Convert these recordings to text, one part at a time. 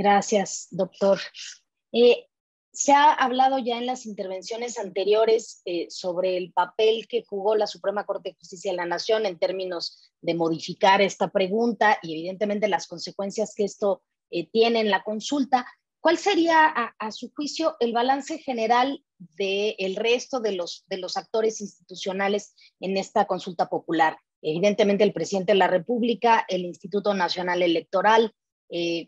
Gracias, doctor. Se ha hablado ya en las intervenciones anteriores sobre el papel que jugó la Suprema Corte de Justicia de la Nación en términos de modificar esta pregunta y evidentemente las consecuencias que esto tiene en la consulta. ¿Cuál sería, a su juicio, el balance general del resto de los actores institucionales en esta consulta popular? Evidentemente el presidente de la República, el Instituto Nacional Electoral,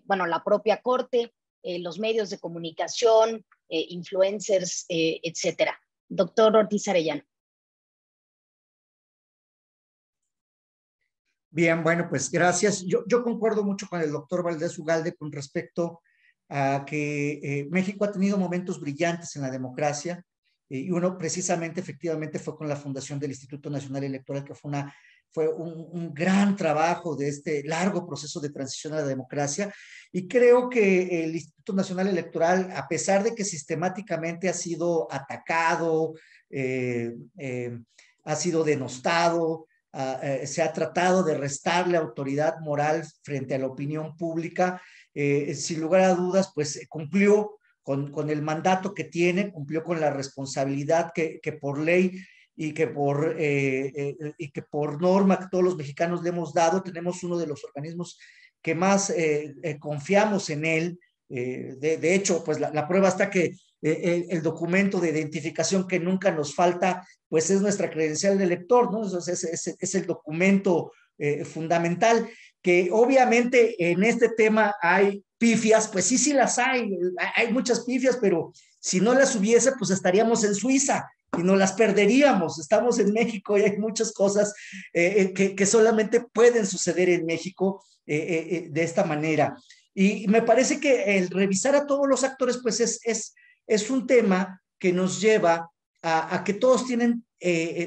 bueno, la propia Corte, los medios de comunicación, influencers, etcétera. Doctor Ortiz Arellano. Bien, bueno, pues gracias. Yo concuerdo mucho con el doctor Valdés Ugalde con respecto a que México ha tenido momentos brillantes en la democracia y uno precisamente, efectivamente, fue con la fundación del Instituto Nacional Electoral, que fue un gran trabajo de este largo proceso de transición a la democracia, y creo que el Instituto Nacional Electoral, a pesar de que sistemáticamente ha sido atacado, ha sido denostado, se ha tratado de restarle autoridad moral frente a la opinión pública, sin lugar a dudas, pues cumplió con el mandato que tiene, cumplió con la responsabilidad que por ley y que por norma que todos los mexicanos le hemos dado. Tenemos uno de los organismos que más confiamos en él. De hecho, pues la prueba está que el documento de identificación que nunca nos falta, pues es nuestra credencial de elector, ¿no? Entonces, es el documento fundamental, que obviamente en este tema hay pifias, pues sí las hay muchas pifias, pero si no las hubiese, pues estaríamos en Suiza y no las perderíamos. Estamos en México y hay muchas cosas que solamente pueden suceder en México de esta manera. Y me parece que el revisar a todos los actores, pues es un tema que nos lleva a que todos tienen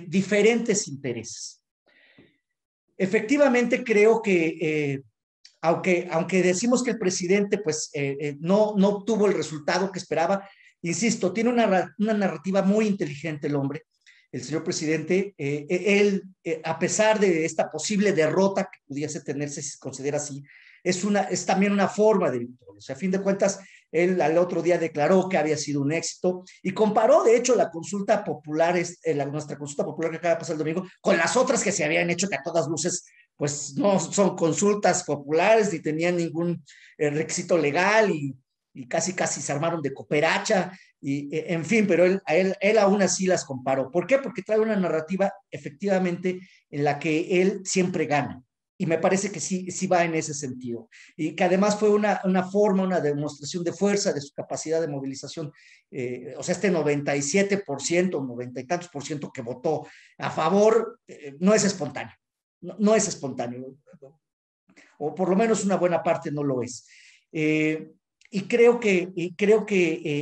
diferentes intereses. Efectivamente, creo que aunque decimos que el presidente pues no obtuvo el resultado que esperaba, insisto, tiene una narrativa muy inteligente el hombre, el señor presidente. Él, a pesar de esta posible derrota que pudiese tenerse, si se considera así, es también una forma de victoria. O sea, a fin de cuentas, él al otro día declaró que había sido un éxito y comparó, de hecho, la consulta popular, nuestra consulta popular que acaba de pasar el domingo, con las otras que se habían hecho, que a todas luces pues no son consultas populares ni tenían ningún requisito legal y casi se armaron de cooperacha, y en fin, pero él aún así las comparó. ¿Por qué? Porque trae una narrativa efectivamente en la que él siempre gana, y me parece que sí va en ese sentido, y que además fue una demostración de fuerza de su capacidad de movilización. O sea, este 97%, 90 y tantos por ciento que votó a favor, no es espontáneo, no es espontáneo, o por lo menos una buena parte no lo es. Y creo que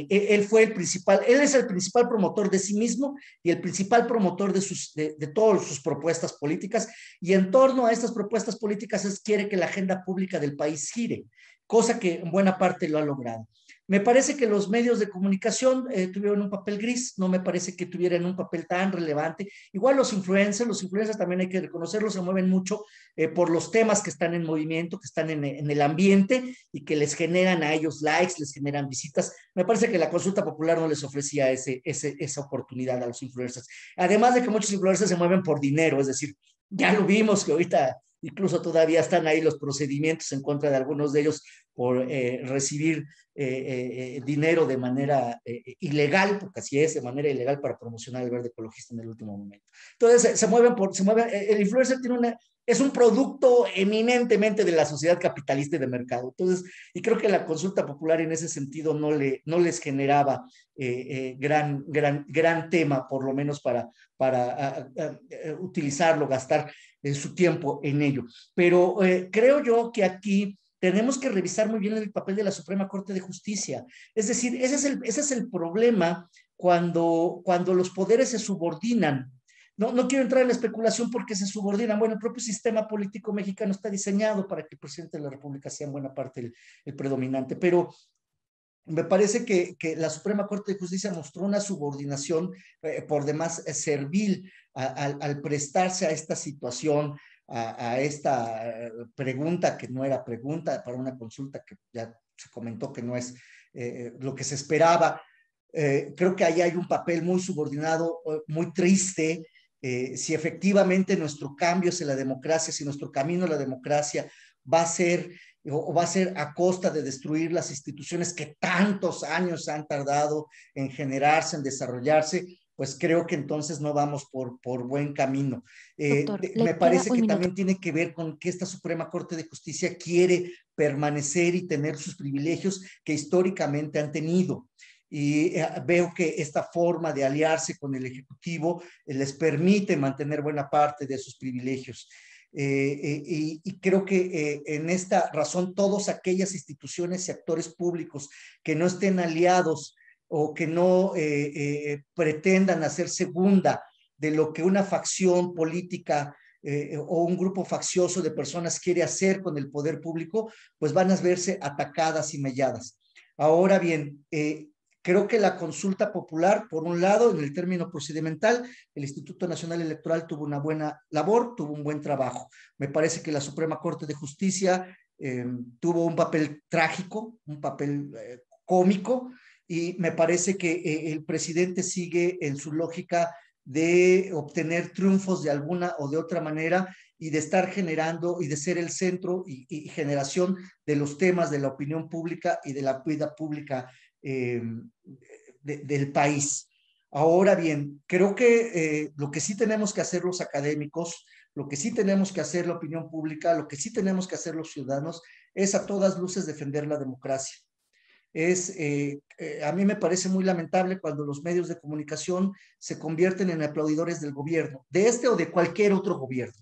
él fue el principal, él es el principal promotor de sí mismo y el principal promotor de todas sus propuestas políticas, y en torno a estas propuestas políticas quiere que la agenda pública del país gire, cosa que en buena parte lo ha logrado. Me parece que los medios de comunicación tuvieron un papel gris, no me parece que tuvieran un papel tan relevante. Igual los influencers también hay que reconocerlos, se mueven mucho por los temas que están en movimiento, que están en el ambiente y que les generan a ellos likes, les generan visitas. Me parece que la consulta popular no les ofrecía esa oportunidad a los influencers. Además de que muchos influencers se mueven por dinero, es decir, ya lo vimos que ahorita... Incluso todavía están ahí los procedimientos en contra de algunos de ellos por recibir dinero de manera ilegal, porque así es, de manera ilegal, para promocionar el verde ecologista en el último momento. Entonces se mueven, el influencer tiene es un producto eminentemente de la sociedad capitalista y de mercado. Entonces, y creo que la consulta popular en ese sentido no les generaba gran tema, por lo menos para utilizarlo, gastar su tiempo en ello. Pero creo yo que aquí tenemos que revisar muy bien el papel de la Suprema Corte de Justicia. Es decir, ese es el problema cuando los poderes se subordinan. No quiero entrar en la especulación porque se subordinan. Bueno, el propio sistema político mexicano está diseñado para que el presidente de la República sea en buena parte el predominante, pero me parece que la Suprema Corte de Justicia mostró una subordinación por demás servil al prestarse a esta situación, a esta pregunta que no era pregunta, para una consulta que ya se comentó que no es lo que se esperaba. Creo que ahí hay un papel muy subordinado, muy triste. Si efectivamente nuestro cambio hacia la democracia, si nuestro camino a la democracia va a ser a costa de destruir las instituciones que tantos años han tardado en generarse, en desarrollarse, pues creo que entonces no vamos por buen camino. Doctor, me parece que también tiene que ver con que esta Suprema Corte de Justicia quiere permanecer y tener sus privilegios que históricamente han tenido. Y veo que esta forma de aliarse con el Ejecutivo les permite mantener buena parte de sus privilegios. Y creo que en esta razón todas aquellas instituciones y actores públicos que no estén aliados o que no pretendan hacer segunda de lo que una facción política o un grupo faccioso de personas quiere hacer con el poder público, pues van a verse atacadas y melladas. Ahora bien, creo que la consulta popular, por un lado, en el término procedimental, el Instituto Nacional Electoral tuvo una buena labor, tuvo un buen trabajo. Me parece que la Suprema Corte de Justicia tuvo un papel trágico, un papel cómico, y me parece que el presidente sigue en su lógica de obtener triunfos de alguna o de otra manera y de estar generando y de ser el centro y generación de los temas de la opinión pública y de la vida pública del país. Ahora bien, creo que lo que sí tenemos que hacer los académicos, lo que sí tenemos que hacer la opinión pública, lo que sí tenemos que hacer los ciudadanos es a todas luces defender la democracia. A mí me parece muy lamentable cuando los medios de comunicación se convierten en aplaudidores del gobierno, de este o de cualquier otro gobierno.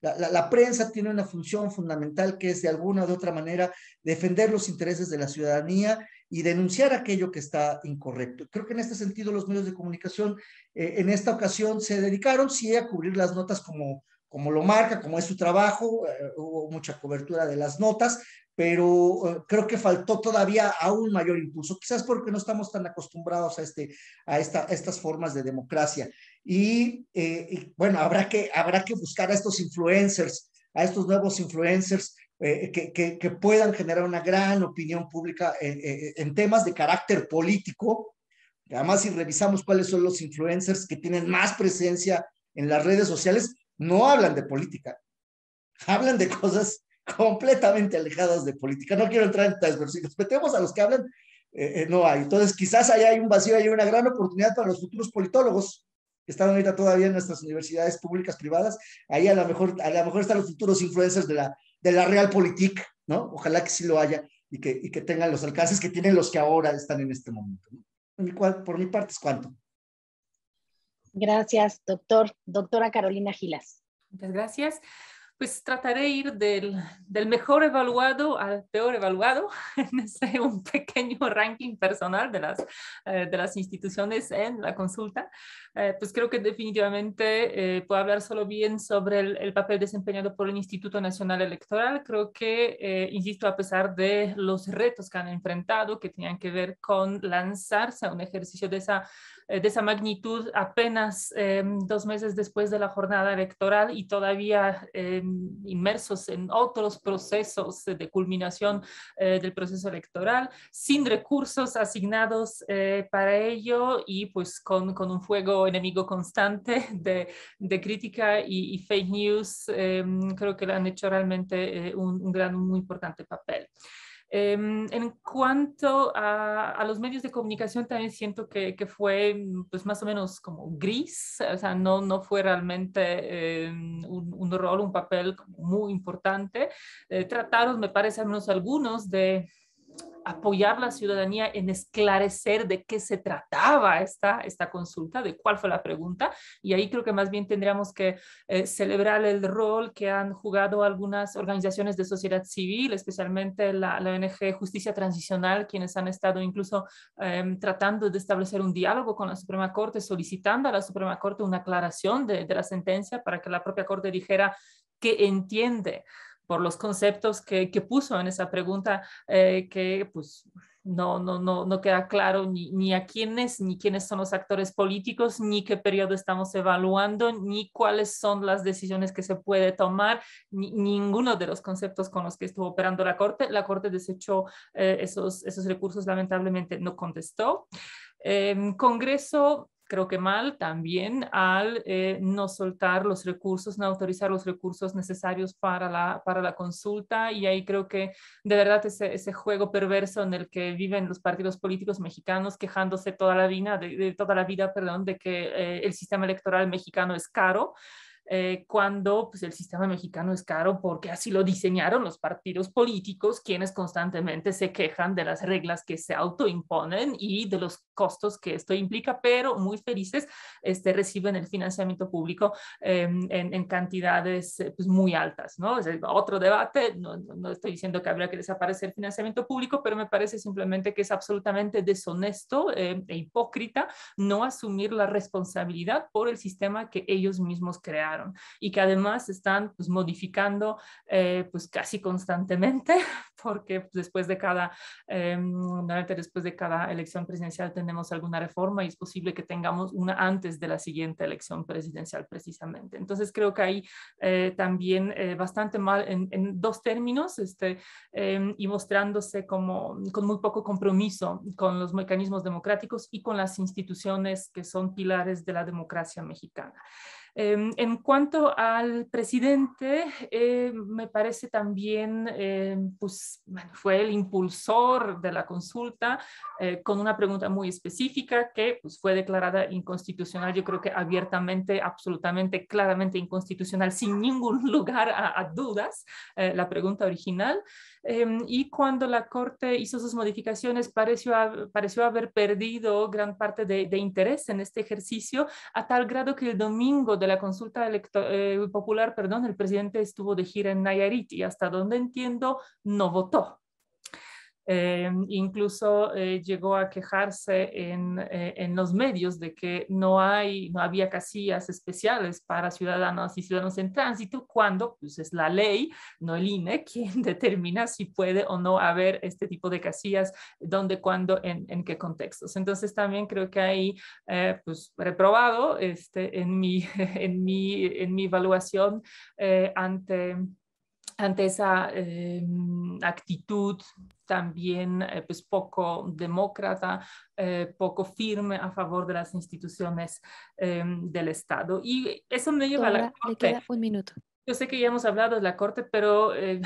La prensa tiene una función fundamental que es de alguna u otra manera defender los intereses de la ciudadanía y denunciar aquello que está incorrecto. Creo que en este sentido los medios de comunicación en esta ocasión se dedicaron sí a cubrir las notas como lo marca, como es su trabajo. Hubo mucha cobertura de las notas, pero creo que faltó todavía aún mayor impulso, quizás porque no estamos tan acostumbrados a estas formas de democracia. Y bueno, habrá que buscar a estos influencers, a estos nuevos influencers que puedan generar una gran opinión pública en temas de carácter político. Además, si revisamos cuáles son los influencers que tienen más presencia en las redes sociales, no hablan de política, hablan de cosas completamente alejadas de política. No quiero entrar en tales, pero si nos metemos a los que hablan, no hay. Entonces, quizás ahí hay un vacío, hay una gran oportunidad para los futuros politólogos que están ahorita todavía en nuestras universidades públicas, privadas. Ahí a lo mejor están los futuros influencers de la Realpolitik, ¿no? Ojalá que sí lo haya y que tengan los alcances que tienen los que ahora están en este momento, ¿no? Por mi parte es cuanto. Gracias, doctora Carolina Gilas. Muchas gracias. Pues trataré de ir del mejor evaluado al peor evaluado en un pequeño ranking personal de las instituciones en la consulta. Pues creo que definitivamente puedo hablar solo bien sobre el papel desempeñado por el Instituto Nacional Electoral. Creo que, insisto, a pesar de los retos que han enfrentado, que tenían que ver con lanzarse a un ejercicio de esa magnitud apenas 2 meses después de la jornada electoral y todavía inmersos en otros procesos de culminación del proceso electoral, sin recursos asignados para ello y pues con un fuego enemigo constante de crítica y fake news. Creo que le han hecho realmente un muy importante papel. En cuanto a los medios de comunicación, también siento que fue pues más o menos como gris, o sea, no fue realmente un rol, un papel muy importante. Trataron, me parece, al menos algunos de apoyar la ciudadanía en esclarecer de qué se trataba esta consulta, de cuál fue la pregunta, y ahí creo que más bien tendríamos que celebrar el rol que han jugado algunas organizaciones de sociedad civil, especialmente la ONG Justicia Transicional, quienes han estado incluso tratando de establecer un diálogo con la Suprema Corte, solicitando a la Suprema Corte una aclaración de la sentencia para que la propia Corte dijera qué entiende por los conceptos que puso en esa pregunta, que pues no queda claro ni a quiénes, ni quiénes son los actores políticos, ni qué periodo estamos evaluando, ni cuáles son las decisiones que se puede tomar, ni ninguno de los conceptos con los que estuvo operando la Corte. La Corte desechó esos recursos, lamentablemente no contestó. Congreso, creo que mal también al no soltar los recursos, no autorizar los recursos necesarios para la consulta, y ahí creo que de verdad ese juego perverso en el que viven los partidos políticos mexicanos quejándose toda la vida, de que el sistema electoral mexicano es caro. Cuando pues, el sistema mexicano es caro porque así lo diseñaron los partidos políticos, quienes constantemente se quejan de las reglas que se autoimponen y de los costos que esto implica, pero muy felices reciben el financiamiento público en cantidades pues, muy altas, ¿no? Es otro debate, no estoy diciendo que habría que desaparecer el financiamiento público, pero me parece simplemente que es absolutamente deshonesto e hipócrita no asumir la responsabilidad por el sistema que ellos mismos crearon. Y que además están pues, modificando pues, casi constantemente, porque después de cada elección presidencial tenemos alguna reforma y es posible que tengamos una antes de la siguiente elección presidencial precisamente. Entonces creo que ahí también bastante mal en dos términos y mostrándose como con muy poco compromiso con los mecanismos democráticos y con las instituciones que son pilares de la democracia mexicana. En cuanto al presidente, me parece también, fue el impulsor de la consulta con una pregunta muy específica que pues, fue declarada inconstitucional, yo creo que abiertamente, absolutamente, claramente inconstitucional, sin ningún lugar a dudas, la pregunta original. Y cuando la Corte hizo sus modificaciones, pareció haber perdido gran parte de interés en este ejercicio, a tal grado que el domingo de la consulta popular, el presidente estuvo de gira en Nayarit y hasta donde entiendo no votó. Incluso llegó a quejarse en los medios de que no había casillas especiales para ciudadanas y ciudadanos en tránsito cuando pues, es la ley, no el INE, quien determina si puede o no haber este tipo de casillas, dónde, cuándo, en qué contextos. Entonces también creo que ahí reprobado en mi evaluación ante esa actitud también poco demócrata, poco firme a favor de las instituciones del Estado. Y eso me lleva a la Corte. Le queda un minuto. Yo sé que ya hemos hablado de la Corte, pero al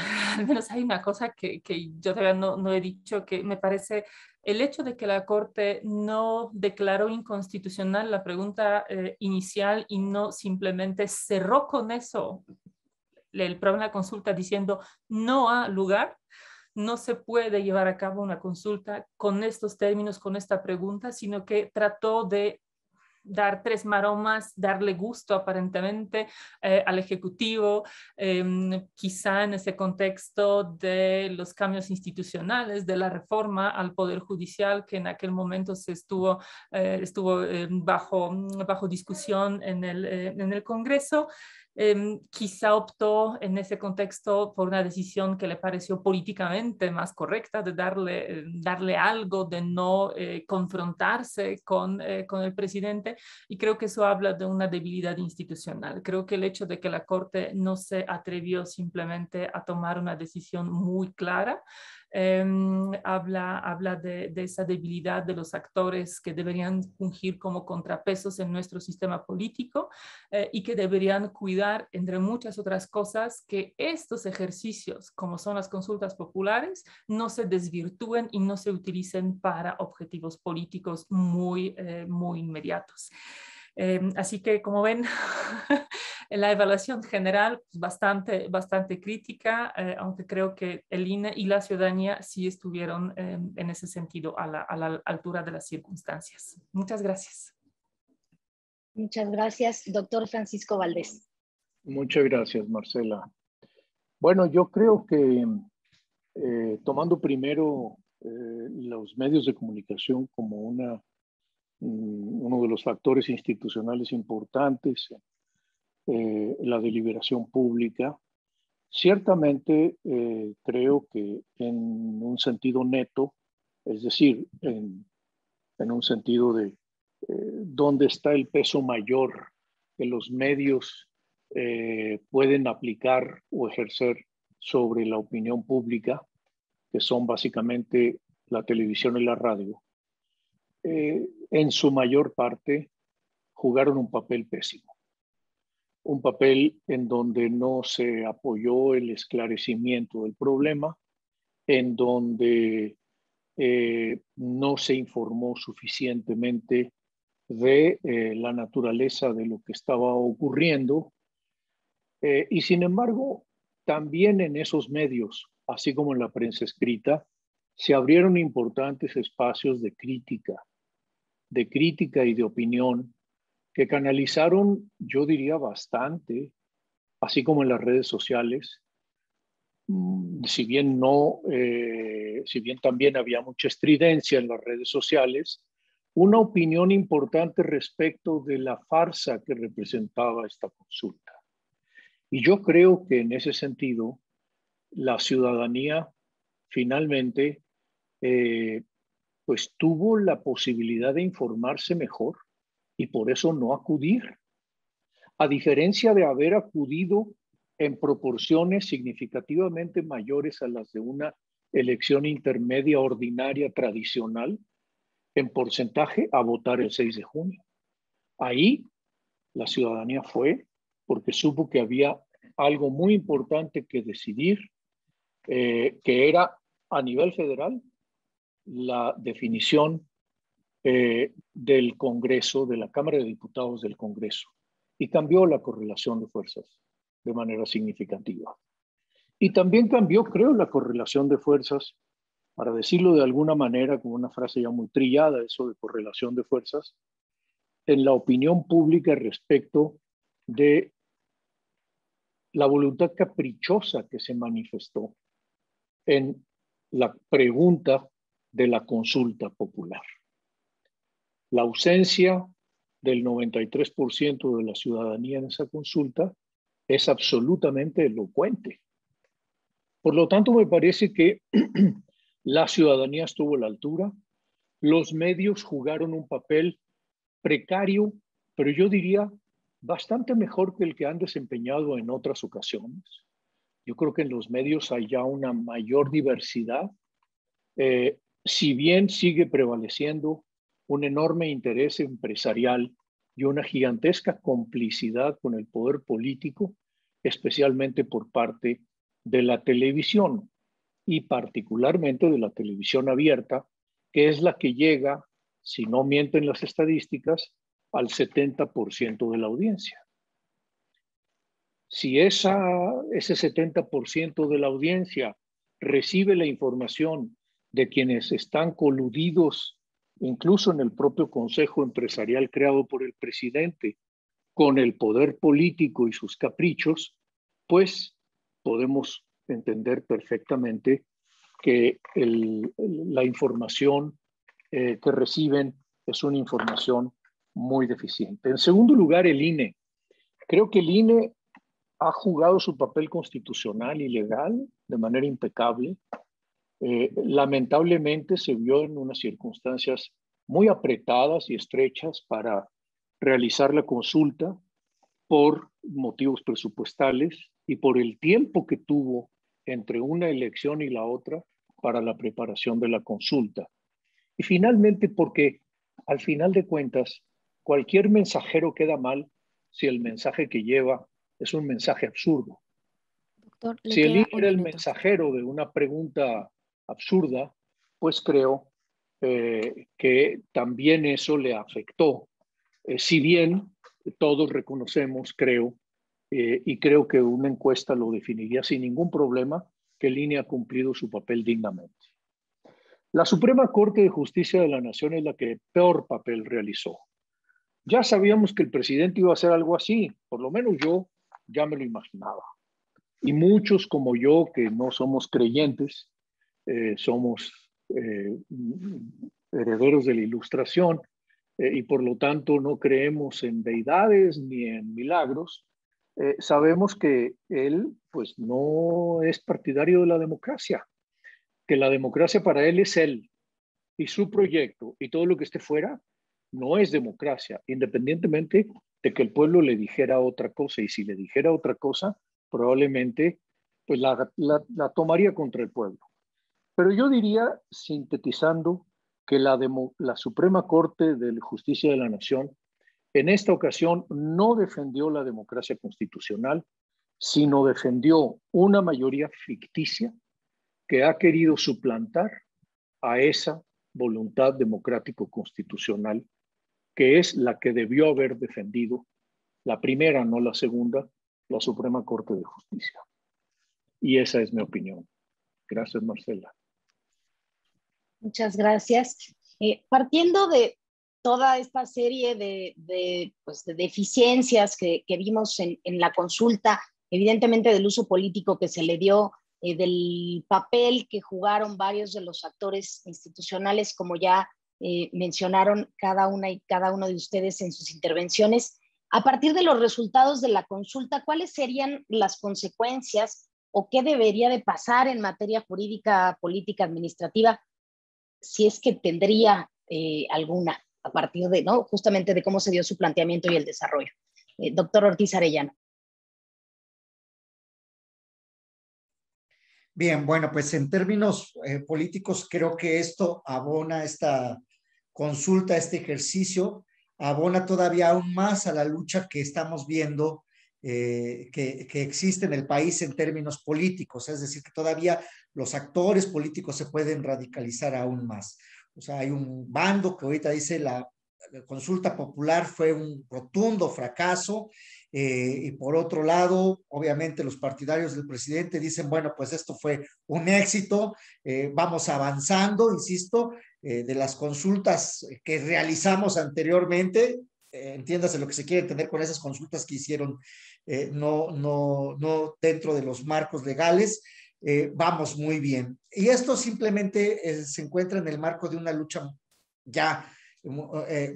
menos hay una cosa que yo todavía no he dicho, que me parece el hecho de que la Corte no declaró inconstitucional la pregunta inicial y no simplemente cerró con eso el problema de la consulta diciendo no ha lugar, no se puede llevar a cabo una consulta con estos términos, con esta pregunta, sino que trató de dar tres maromas, darle gusto aparentemente al Ejecutivo, quizá en ese contexto de los cambios institucionales, de la reforma al Poder Judicial que en aquel momento estuvo bajo discusión en el Congreso. Quizá optó en ese contexto por una decisión que le pareció políticamente más correcta de darle algo, de no confrontarse con el presidente, y creo que eso habla de una debilidad institucional. Creo que el hecho de que la Corte no se atrevió simplemente a tomar una decisión muy clara habla de esa debilidad de los actores que deberían fungir como contrapesos en nuestro sistema político y que deberían cuidar, entre muchas otras cosas, que estos ejercicios, como son las consultas populares, no se desvirtúen y no se utilicen para objetivos políticos muy inmediatos. Así que, como ven, la evaluación general pues, bastante crítica, aunque creo que el INE y la ciudadanía sí estuvieron en ese sentido a la altura de las circunstancias. Muchas gracias. Muchas gracias, doctor Francisco Valdés. Muchas gracias, Marcela. Bueno, yo creo que tomando primero los medios de comunicación como uno de los factores institucionales importantes, la deliberación pública. Ciertamente creo que en un sentido neto es decir, en un sentido de dónde está el peso mayor que los medios pueden aplicar o ejercer sobre la opinión pública, que son básicamente la televisión y la radio, en su mayor parte jugaron un papel pésimo. Un papel en donde no se apoyó el esclarecimiento del problema, en donde no se informó suficientemente de la naturaleza de lo que estaba ocurriendo. Y sin embargo, también en esos medios, así como en la prensa escrita, se abrieron importantes espacios de crítica y de opinión, que canalizaron, yo diría, bastante, así como en las redes sociales, si bien también había mucha estridencia en las redes sociales, una opinión importante respecto de la farsa que representaba esta consulta. Y yo creo que en ese sentido, la ciudadanía finalmente pues tuvo la posibilidad de informarse mejor y por eso no acudir, a diferencia de haber acudido en proporciones significativamente mayores a las de una elección intermedia ordinaria tradicional, en porcentaje a votar el 6 de junio. Ahí la ciudadanía fue porque supo que había algo muy importante que decidir, que era a nivel federal la definición del Congreso, de la Cámara de Diputados del Congreso, y cambió la correlación de fuerzas de manera significativa. Y también cambió, creo, la correlación de fuerzas, para decirlo de alguna manera, con una frase ya muy trillada, eso de correlación de fuerzas, en la opinión pública respecto de la voluntad caprichosa que se manifestó en la pregunta de la consulta popular. La ausencia del 93% de la ciudadanía en esa consulta es absolutamente elocuente. Por lo tanto, me parece que la ciudadanía estuvo a la altura, los medios jugaron un papel precario, pero yo diría bastante mejor que el que han desempeñado en otras ocasiones. Yo creo que en los medios hay ya una mayor diversidad, si bien sigue prevaleciendo un enorme interés empresarial y una gigantesca complicidad con el poder político, especialmente por parte de la televisión y particularmente de la televisión abierta, que es la que llega, si no mienten las estadísticas, al 70% de la audiencia. Si ese 70% de la audiencia recibe la información de quienes están coludidos incluso en el propio Consejo Empresarial creado por el presidente, con el poder político y sus caprichos, pues podemos entender perfectamente que la información que reciben es una información muy deficiente. En segundo lugar, el INE. Creo que el INE ha jugado su papel constitucional y legal de manera impecable. Lamentablemente se vio en unas circunstancias muy apretadas y estrechas para realizar la consulta por motivos presupuestales y por el tiempo que tuvo entre una elección y la otra para la preparación de la consulta. Y finalmente porque al final de cuentas cualquier mensajero queda mal si el mensaje que lleva es un mensaje absurdo. Doctor, si él era el mensajero de una pregunta absurda, pues creo que también eso le afectó. Si bien todos reconocemos, creo, y creo que una encuesta lo definiría sin ningún problema, que el INE ha cumplido su papel dignamente. La Suprema Corte de Justicia de la Nación es la que peor papel realizó. Ya sabíamos que el presidente iba a hacer algo así, por lo menos yo ya me lo imaginaba. Y muchos como yo, que no somos creyentes, somos herederos de la Ilustración y por lo tanto no creemos en deidades ni en milagros, sabemos que él pues no es partidario de la democracia, que la democracia para él es él y su proyecto y todo lo que esté fuera, no es democracia, independientemente de que el pueblo le dijera otra cosa. Y si le dijera otra cosa, probablemente pues la tomaría contra el pueblo. Pero yo diría, sintetizando, que la Suprema Corte de Justicia de la Nación en esta ocasión no defendió la democracia constitucional, sino defendió una mayoría ficticia que ha querido suplantar a esa voluntad democrático-constitucional, que es la que debió haber defendido la primera, no la segunda, la Suprema Corte de Justicia. Y esa es mi opinión. Gracias, Marcela. Muchas gracias. Partiendo de toda esta serie de deficiencias que vimos en la consulta, evidentemente del uso político que se le dio, del papel que jugaron varios de los actores institucionales, como ya mencionaron cada una y cada uno de ustedes en sus intervenciones. A partir de los resultados de la consulta, ¿cuáles serían las consecuencias o qué debería de pasar en materia jurídica, política, administrativa, si es que tendría alguna, a partir de, ¿no?, justamente de cómo se dio su planteamiento y el desarrollo? Doctor Ortiz Arellano. Bien, bueno, pues en términos políticos, creo que esto abona, esta consulta, este ejercicio, abona todavía aún más a la lucha que estamos viendo que existe en el país en términos políticos. Es decir, que todavía los actores políticos se pueden radicalizar aún más. O sea, hay un bando que ahorita dice la consulta popular fue un rotundo fracaso. Y por otro lado, obviamente los partidarios del presidente dicen, bueno, pues esto fue un éxito, vamos avanzando, insisto, de las consultas que realizamos anteriormente, entiéndase lo que se quiere entender con esas consultas que hicieron no dentro de los marcos legales, vamos muy bien. Y esto simplemente se encuentra en el marco de una lucha ya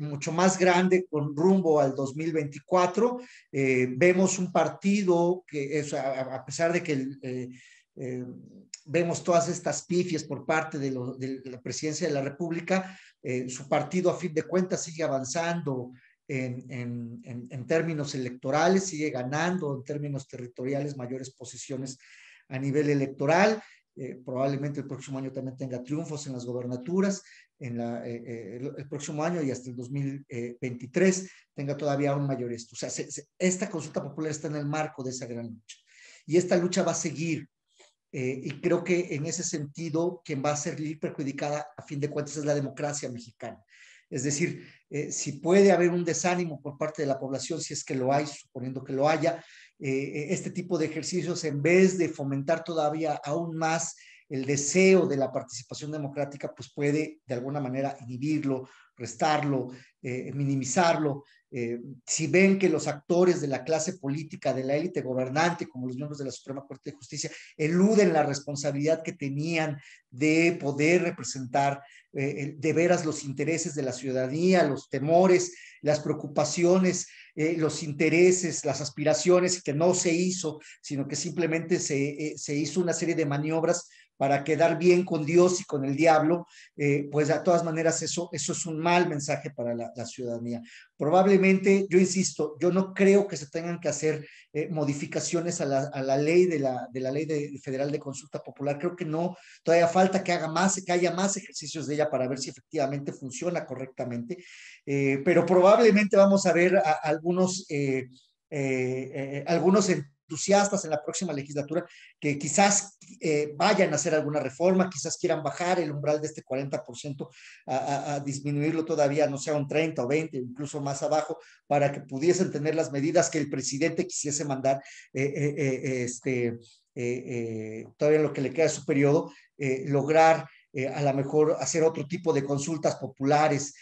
mucho más grande con rumbo al 2024. Vemos un partido que, a pesar de que vemos todas estas pifias por parte de la presidencia de la República, su partido a fin de cuentas sigue avanzando en términos electorales, sigue ganando en términos territoriales mayores posiciones a nivel electoral. Probablemente el próximo año también tenga triunfos en las gobernaturas, el próximo año y hasta el 2023 tenga todavía aún mayor esto. O sea, esta consulta popular está en el marco de esa gran lucha. Y esta lucha va a seguir. Y creo que en ese sentido, quien va a ser perjudicada, a fin de cuentas, es la democracia mexicana. Es decir, si puede haber un desánimo por parte de la población, si es que lo hay, suponiendo que lo haya, este tipo de ejercicios, en vez de fomentar todavía aún más el deseo de la participación democrática, pues puede de alguna manera inhibirlo, restarlo, minimizarlo. Si ven que los actores de la clase política, de la élite gobernante, como los miembros de la Suprema Corte de Justicia, eluden la responsabilidad que tenían de poder representar de veras los intereses de la ciudadanía, los temores, las preocupaciones, los intereses, las aspiraciones, que no se hizo, sino que simplemente se hizo una serie de maniobras para quedar bien con Dios y con el diablo, pues de todas maneras eso es un mal mensaje para la ciudadanía. Probablemente, yo insisto, yo no creo que se tengan que hacer modificaciones a la ley de la ley federal de consulta popular. Creo que no, todavía falta que haya más ejercicios de ella para ver si efectivamente funciona correctamente, pero probablemente vamos a ver a algunos entusiastas en la próxima legislatura que quizás vayan a hacer alguna reforma, quizás quieran bajar el umbral de este 40% a disminuirlo todavía, no sea un 30 o 20, incluso más abajo, para que pudiesen tener las medidas que el presidente quisiese mandar todavía en lo que le queda de su periodo, lograr a lo mejor hacer otro tipo de consultas populares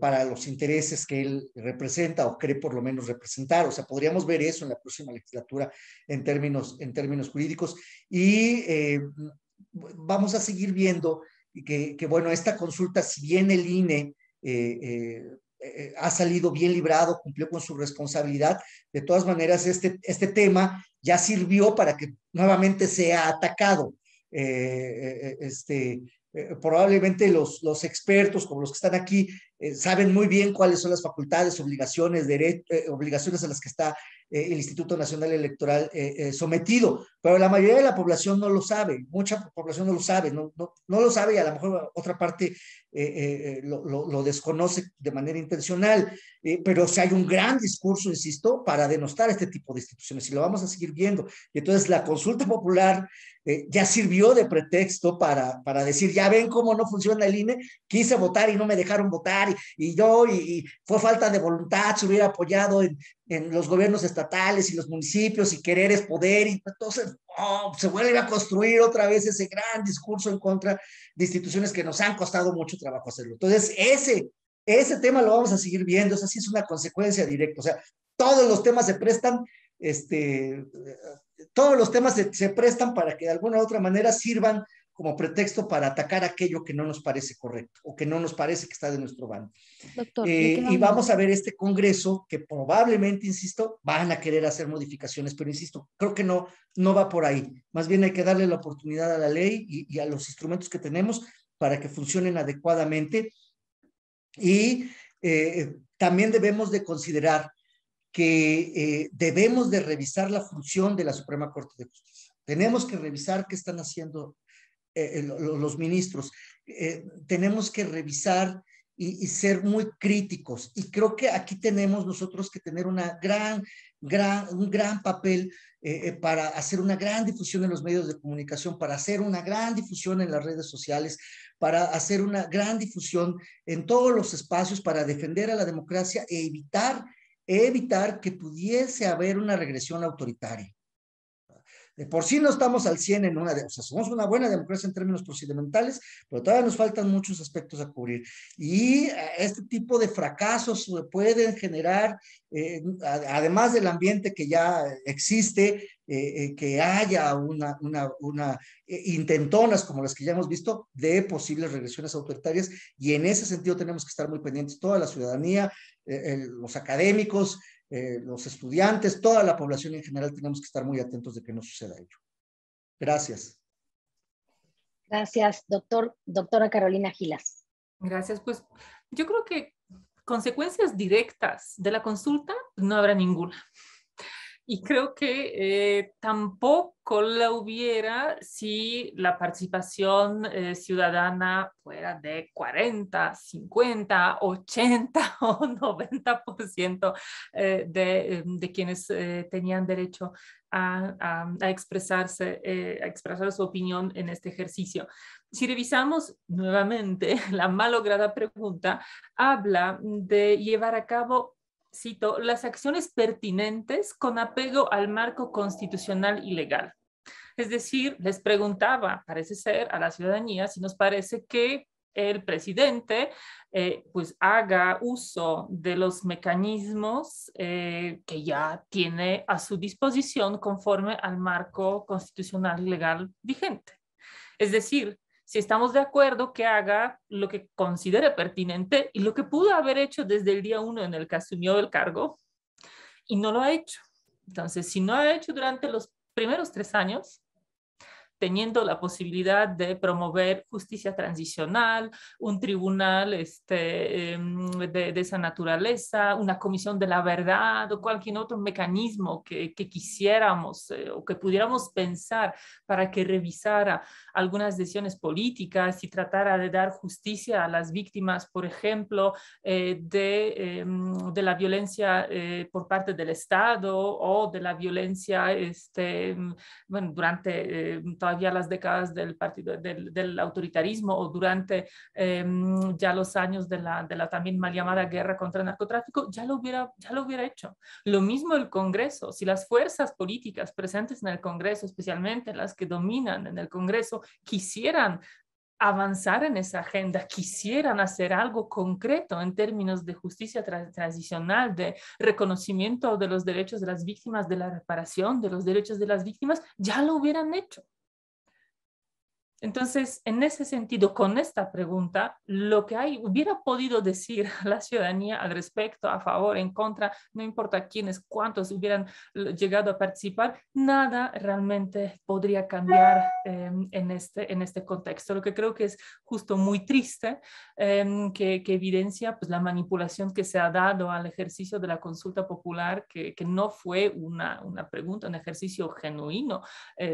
para los intereses que él representa o cree por lo menos representar. O sea, podríamos ver eso en la próxima legislatura en términos jurídicos. Y vamos a seguir viendo que bueno, esta consulta, si bien el INE ha salido bien librado, cumplió con su responsabilidad, de todas maneras este tema ya sirvió para que nuevamente sea atacado. probablemente los expertos como los que están aquí saben muy bien cuáles son las facultades, obligaciones, obligaciones a las que está el Instituto Nacional Electoral sometido, pero la mayoría de la población no lo sabe, mucha población no lo sabe, no lo sabe, y a lo mejor otra parte lo desconoce de manera intencional, pero sí hay un gran discurso, insisto, para denostar este tipo de instituciones, y lo vamos a seguir viendo. Y entonces la consulta popular ya sirvió de pretexto para decir, ya ven cómo no funciona el INE, quise votar y no me dejaron votar, y fue falta de voluntad, se hubiera apoyado en los gobiernos estatales y los municipios, y querer es poder, y entonces se vuelve a construir otra vez ese gran discurso en contra de instituciones que nos han costado mucho trabajo hacerlo. Entonces ese tema lo vamos a seguir viendo, o sea, sí es una consecuencia directa, o sea, todos los temas se prestan, todos los temas se prestan para que de alguna u otra manera sirvan como pretexto para atacar aquello que no nos parece correcto o que no nos parece que está de nuestro bando. Doctor, y vamos a ver este Congreso que probablemente, insisto, van a querer hacer modificaciones, pero insisto, creo que no va por ahí. Más bien hay que darle la oportunidad a la ley y a los instrumentos que tenemos para que funcionen adecuadamente. Y también debemos de considerar que debemos de revisar la función de la Suprema Corte de Justicia. Tenemos que revisar qué están haciendo los ministros, tenemos que revisar y ser muy críticos, y creo que aquí tenemos nosotros que tener un gran papel para hacer una gran difusión en los medios de comunicación, para hacer una gran difusión en las redes sociales, para hacer una gran difusión en todos los espacios para defender a la democracia e evitar que pudiese haber una regresión autoritaria. De por sí no estamos al 100 en o sea, somos una buena democracia en términos procedimentales, pero todavía nos faltan muchos aspectos a cubrir. Y este tipo de fracasos pueden generar, además del ambiente que ya existe, que haya intentonas como las que ya hemos visto de posibles regresiones autoritarias, y en ese sentido tenemos que estar muy pendientes toda la ciudadanía, los académicos, los estudiantes, toda la población en general, tenemos que estar muy atentos de que no suceda ello. Gracias. Gracias, doctora Carolina Gilas. Gracias. Pues yo creo que consecuencias directas de la consulta no habrá ninguna. Y creo que tampoco la hubiera si la participación ciudadana fuera de 40, 50, 80 o 90% de quienes tenían derecho a expresarse, a expresar su opinión en este ejercicio. Si revisamos nuevamente la malograda pregunta, habla de llevar a cabo, cito, las acciones pertinentes con apego al marco constitucional y legal. Es decir, les preguntaba, parece ser, a la ciudadanía si nos parece que el presidente pues haga uso de los mecanismos que ya tiene a su disposición conforme al marco constitucional y legal vigente. Es decir, si estamos de acuerdo, que haga lo que considere pertinente y lo que pudo haber hecho desde el día 1 en el que asumió el cargo y no lo ha hecho. Entonces, si no ha hecho durante los primeros 3 años, teniendo la posibilidad de promover justicia transicional, un tribunal de esa naturaleza, una comisión de la verdad o cualquier otro mecanismo que quisiéramos o que pudiéramos pensar para que revisara algunas decisiones políticas y tratara de dar justicia a las víctimas, por ejemplo, de la violencia por parte del Estado o de la violencia bueno, durante todavía las décadas del partido del autoritarismo o durante ya los años de la también mal llamada guerra contra el narcotráfico, ya lo hubiera hecho. Lo mismo el Congreso, si las fuerzas políticas presentes en el Congreso, especialmente las que dominan en el Congreso, quisieran avanzar en esa agenda, quisieran hacer algo concreto en términos de justicia transicional, de reconocimiento de los derechos de las víctimas, de la reparación de los derechos de las víctimas, ya lo hubieran hecho. Entonces, en ese sentido, con esta pregunta, lo que hubiera podido decir la ciudadanía al respecto, a favor, en contra, no importa quiénes, cuántos hubieran llegado a participar, nada realmente podría cambiar en este contexto. Lo que creo que es justo muy triste, que evidencia pues, la manipulación que se ha dado al ejercicio de la consulta popular, que no fue una pregunta, un ejercicio genuino,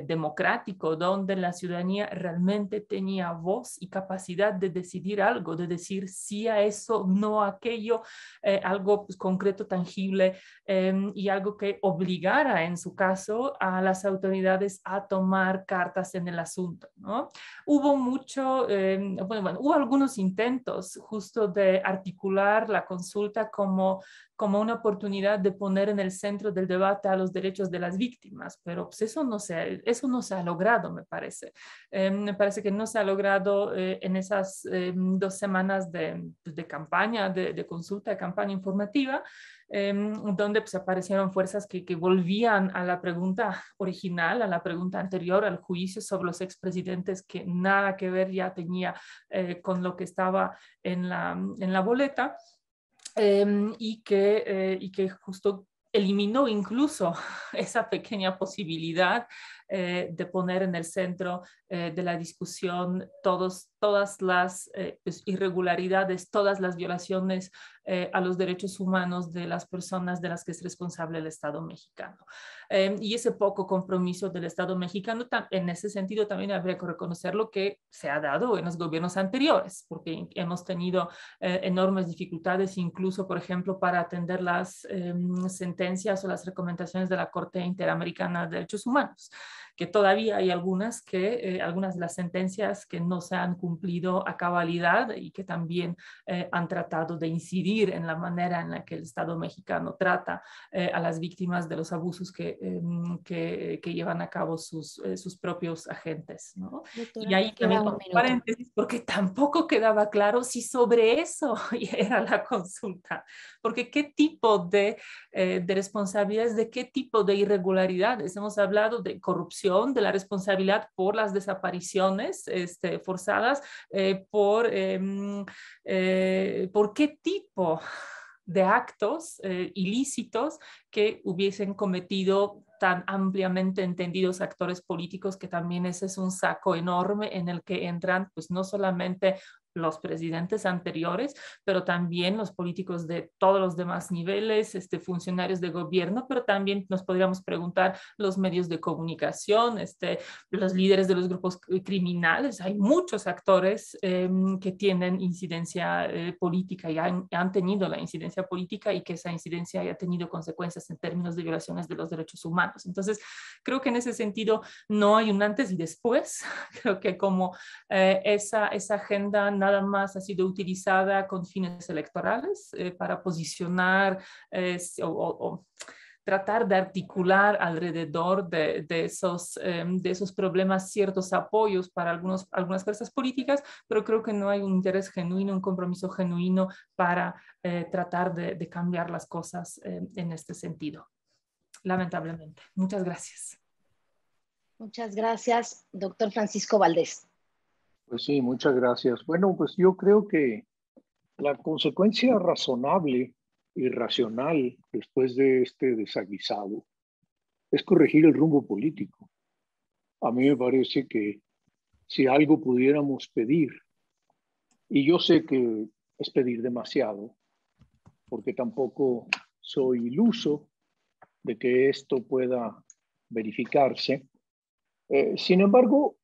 democrático, donde la ciudadanía realmente tenía voz y capacidad de decidir algo, de decir sí a eso, no a aquello, algo pues, concreto, tangible, y algo que obligara, en su caso, a las autoridades a tomar cartas en el asunto, ¿no? Hubo hubo algunos intentos justo de articular la consulta como una oportunidad de poner en el centro del debate a los derechos de las víctimas, pero pues, eso no se ha logrado, me parece. Me parece que no se ha logrado en esas 2 semanas de campaña, de consulta, de campaña informativa, donde pues, aparecieron fuerzas que volvían a la pregunta original, a la pregunta anterior, al juicio sobre los expresidentes, que nada que ver ya tenía con lo que estaba en la boleta, y que justo eliminó incluso esa pequeña posibilidad de poner en el centro de la discusión todas las irregularidades, todas las violaciones a los derechos humanos de las personas de las que es responsable el Estado mexicano. Y ese poco compromiso del Estado mexicano, en ese sentido también habría que reconocer lo que se ha dado en los gobiernos anteriores, porque hemos tenido enormes dificultades, incluso, por ejemplo, para atender las sentencias o las recomendaciones de la Corte Interamericana de Derechos Humanos, que todavía hay algunas de las sentencias que no se han cumplido a cabalidad y que también han tratado de incidir en la manera en la que el Estado mexicano trata a las víctimas de los abusos que llevan a cabo sus propios agentes, ¿no? Doctora, y ahí también un paréntesis, porque tampoco quedaba claro si sobre eso era la consulta, porque qué tipo de responsabilidades, de qué tipo de irregularidades. Hemos hablado de corrupción, de la responsabilidad por las desapariciones forzadas, por qué tipo de actos ilícitos que hubiesen cometido tan ampliamente entendidos actores políticos, que también ese es un saco enorme en el que entran pues no solamente los presidentes anteriores, pero también los políticos de todos los demás niveles, funcionarios de gobierno, pero también nos podríamos preguntar los medios de comunicación, los líderes de los grupos criminales. Hay muchos actores que tienen incidencia política y han tenido la incidencia política, y que esa incidencia haya tenido consecuencias en términos de violaciones de los derechos humanos. Entonces, creo que en ese sentido no hay un antes y después. Creo que como esa agenda nada más ha sido utilizada con fines electorales para posicionar o tratar de articular alrededor de esos problemas ciertos apoyos para algunas fuerzas políticas, pero creo que no hay un interés genuino, un compromiso genuino para tratar de cambiar las cosas en este sentido, lamentablemente. Muchas gracias. Muchas gracias, doctor Francisco Valdés. Pues sí, muchas gracias. Bueno, pues yo creo que la consecuencia razonable y racional después de este desaguisado es corregir el rumbo político. A mí me parece que si algo pudiéramos pedir, y yo sé que es pedir demasiado, porque tampoco soy iluso de que esto pueda verificarse. Sin embargo,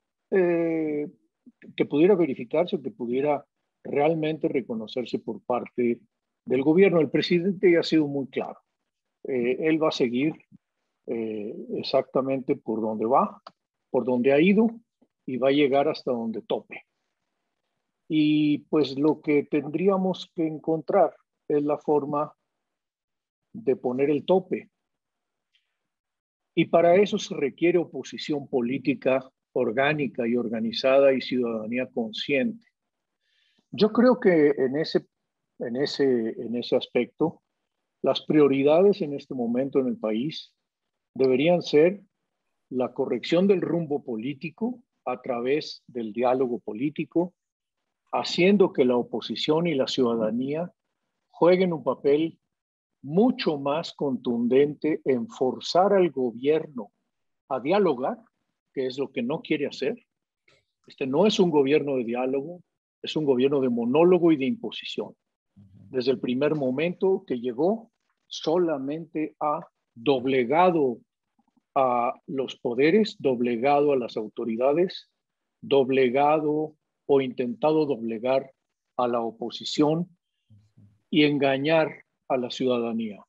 que pudiera verificarse, que pudiera realmente reconocerse por parte del gobierno. El presidente ya ha sido muy claro. Él va a seguir exactamente por donde va, por donde ha ido, y va a llegar hasta donde tope. Y pues lo que tendríamos que encontrar es la forma de poner el tope. Y para eso se requiere oposición política orgánica y organizada y ciudadanía consciente. Yo creo que en ese aspecto, las prioridades en este momento en el país deberían ser la corrección del rumbo político a través del diálogo político, haciendo que la oposición y la ciudadanía jueguen un papel mucho más contundente en forzar al gobierno a dialogar, que es lo que no quiere hacer. Este no es un gobierno de diálogo, es un gobierno de monólogo y de imposición. Desde el primer momento que llegó, solamente ha doblegado a los poderes, doblegado a las autoridades, doblegado o intentado doblegar a la oposición y engañar a la ciudadanía.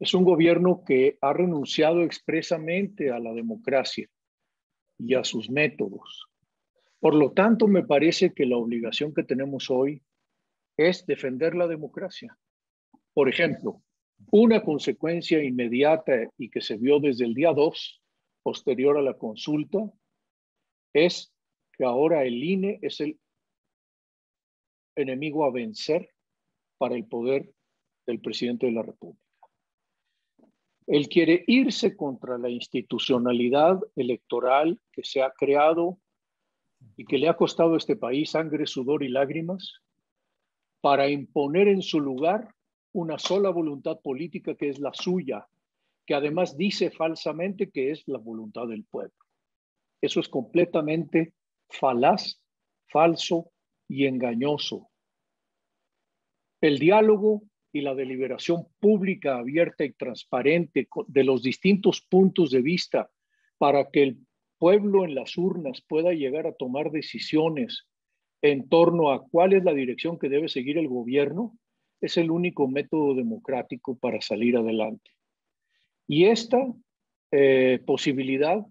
Es un gobierno que ha renunciado expresamente a la democracia y a sus métodos. Por lo tanto, me parece que la obligación que tenemos hoy es defender la democracia. Por ejemplo, una consecuencia inmediata y que se vio desde el día 2, posterior a la consulta, es que ahora el INE es el enemigo a vencer para el poder del presidente de la República. Él quiere irse contra la institucionalidad electoral que se ha creado y que le ha costado a este país sangre, sudor y lágrimas para imponer en su lugar una sola voluntad política que es la suya, que además dice falsamente que es la voluntad del pueblo. Eso es completamente falaz, falso y engañoso. El diálogo y la deliberación pública, abierta y transparente de los distintos puntos de vista para que el pueblo en las urnas pueda llegar a tomar decisiones en torno a cuál es la dirección que debe seguir el gobierno, es el único método democrático para salir adelante. Y esta posibilidad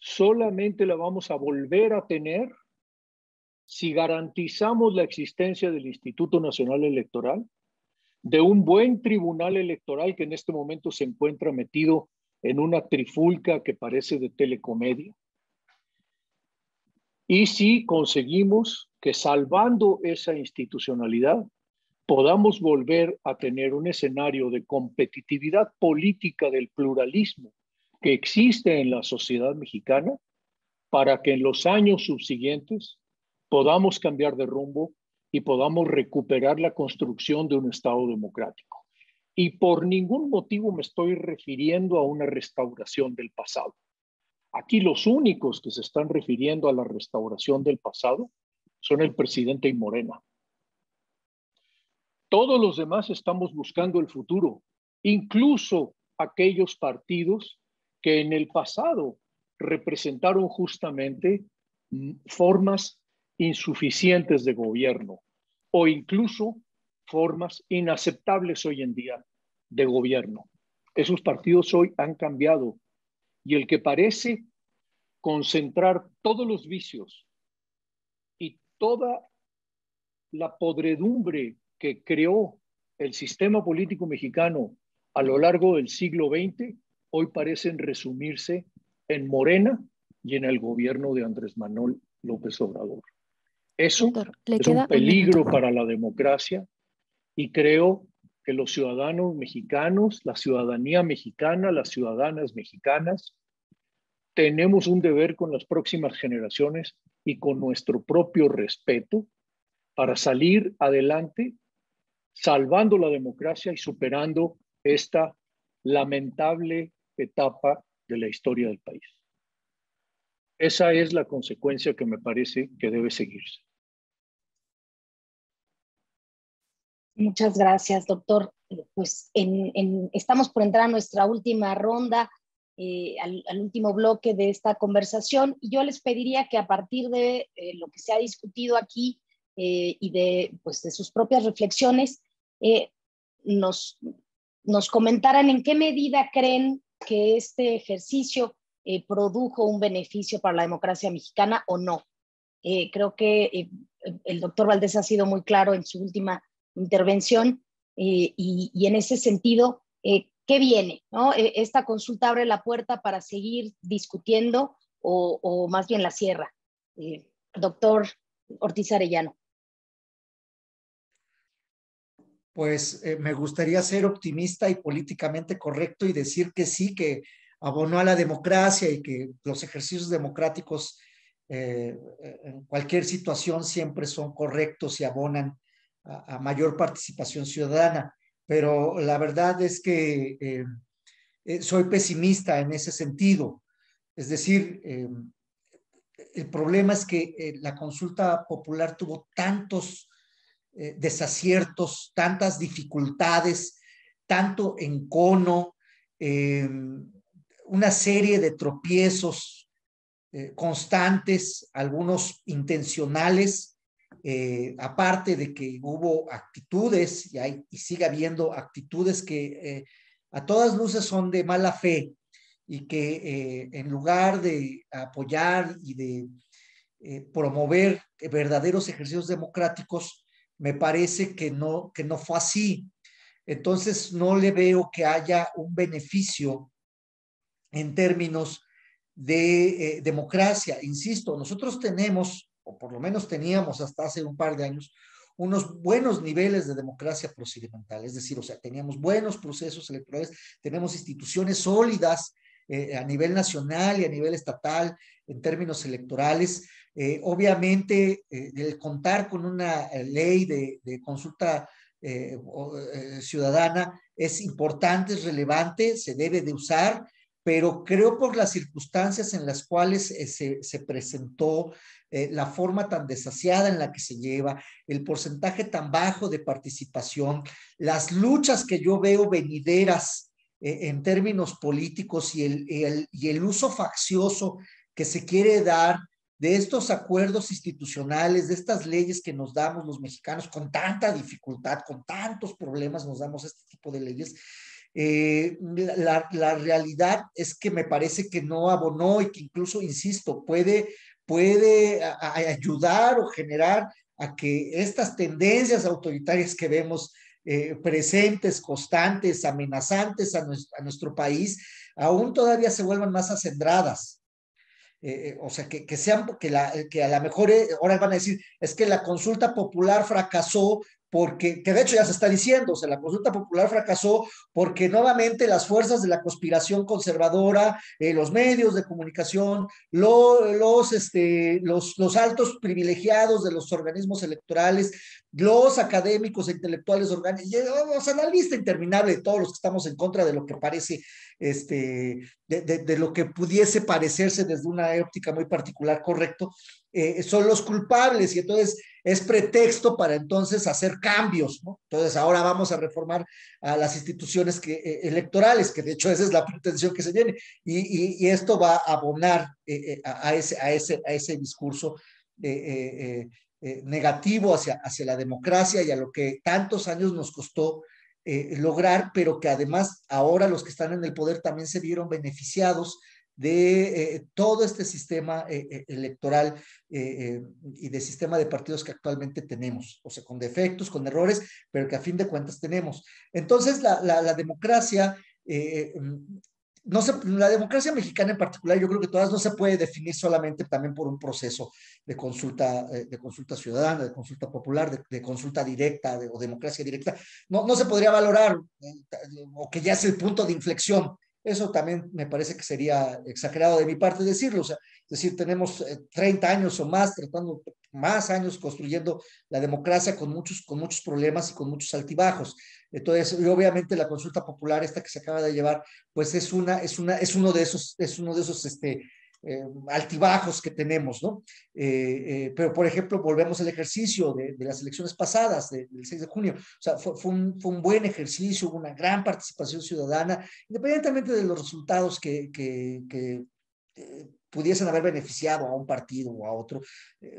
solamente la vamos a volver a tener si garantizamos la existencia del Instituto Nacional Electoral, de un buen tribunal electoral que en este momento se encuentra metido en una trifulca que parece de telecomedia. Y si conseguimos que salvando esa institucionalidad podamos volver a tener un escenario de competitividad política del pluralismo que existe en la sociedad mexicana para que en los años subsiguientes podamos cambiar de rumbo y podamos recuperar la construcción de un Estado democrático. Y por ningún motivo me estoy refiriendo a una restauración del pasado. Aquí los únicos que se están refiriendo a la restauración del pasado son el presidente y Morena. Todos los demás estamos buscando el futuro, incluso aquellos partidos que en el pasado representaron justamente formas insuficientes de gobierno o incluso formas inaceptables hoy en día de gobierno. Esos partidos hoy han cambiado y el que parece concentrar todos los vicios y toda la podredumbre que creó el sistema político mexicano a lo largo del siglo XX, hoy parecen resumirse en Morena y en el gobierno de Andrés Manuel López Obrador. Eso doctor, es un peligro para la democracia y creo que los ciudadanos mexicanos, la ciudadanía mexicana, las ciudadanas mexicanas, tenemos un deber con las próximas generaciones y con nuestro propio respeto para salir adelante salvando la democracia y superando esta lamentable etapa de la historia del país. Esa es la consecuencia que me parece que debe seguirse. Muchas gracias, doctor. Pues estamos por entrar a nuestra última ronda, al último bloque de esta conversación. Y yo les pediría que a partir de lo que se ha discutido aquí y de sus propias reflexiones, nos comentaran en qué medida creen que este ejercicio produjo un beneficio para la democracia mexicana o no. Creo que el doctor Valdés ha sido muy claro en su última intervención y en ese sentido, ¿qué viene? ¿No? Esta consulta abre la puerta para seguir discutiendo o más bien la cierra. Doctor Ortiz Arellano. Pues me gustaría ser optimista y políticamente correcto y decir que sí, que abonó a la democracia y que los ejercicios democráticos en cualquier situación siempre son correctos y abonan a mayor participación ciudadana, pero la verdad es que soy pesimista en ese sentido. Es decir, el problema es que la consulta popular tuvo tantos desaciertos, tantas dificultades, tanto encono, una serie de tropiezos constantes, algunos intencionales, aparte de que hubo actitudes y sigue habiendo actitudes que a todas luces son de mala fe y que en lugar de apoyar y de promover verdaderos ejercicios democráticos, me parece que no fue así. Entonces, no le veo que haya un beneficio en términos de democracia. Insisto, nosotros tenemos, o por lo menos teníamos hasta hace un par de años, unos buenos niveles de democracia procedimental. Es decir, o sea, teníamos buenos procesos electorales, tenemos instituciones sólidas a nivel nacional y a nivel estatal en términos electorales. Obviamente, el contar con una ley de consulta ciudadana es importante, es relevante, se debe de usar, pero creo por las circunstancias en las cuales se presentó, la forma tan desasiada en la que se lleva, el porcentaje tan bajo de participación, las luchas que yo veo venideras en términos políticos y el uso faccioso que se quiere dar de estos acuerdos institucionales, de estas leyes que nos damos los mexicanos con tanta dificultad, con tantos problemas nos damos este tipo de leyes. La realidad es que me parece que no abonó y que incluso, insisto, puede ayudar o generar a que estas tendencias autoritarias que vemos presentes, constantes, amenazantes a nuestro país, aún todavía se vuelvan más acendradas. O sea, que a lo mejor ahora van a decir, es que la consulta popular fracasó porque, que de hecho ya se está diciendo, o sea, la consulta popular fracasó porque nuevamente las fuerzas de la conspiración conservadora, los medios de comunicación, los altos privilegiados de los organismos electorales, los académicos e intelectuales los analistas interminables de todos los que estamos en contra de lo que parece, de lo que pudiese parecerse desde una óptica muy particular correcto, son los culpables y entonces es pretexto para entonces hacer cambios, ¿no? Entonces ahora vamos a reformar a las instituciones electorales, que de hecho esa es la pretensión que se tiene y esto va a abonar a ese discurso negativo hacia la democracia y a lo que tantos años nos costó lograr, pero que además ahora los que están en el poder también se vieron beneficiados de todo este sistema electoral y de sistema de partidos que actualmente tenemos, o sea, con defectos, con errores, pero que a fin de cuentas tenemos. Entonces, la democracia, la democracia mexicana en particular, yo creo que todas no se puede definir solamente también por un proceso de consulta ciudadana, de consulta popular, de consulta directa o democracia directa. No se podría valorar, o que ya es el punto de inflexión. Eso también me parece que sería exagerado de mi parte decirlo, o sea, es decir, tenemos 30 años o más tratando, más años construyendo la democracia con muchos problemas y con muchos altibajos. Entonces, y obviamente la consulta popular esta que se acaba de llevar, pues es uno de esos altibajos que tenemos, ¿no? Pero, por ejemplo, volvemos al ejercicio de las elecciones pasadas, del 6 de junio. O sea, fue un buen ejercicio, hubo una gran participación ciudadana, independientemente de los resultados que pudiesen haber beneficiado a un partido o a otro.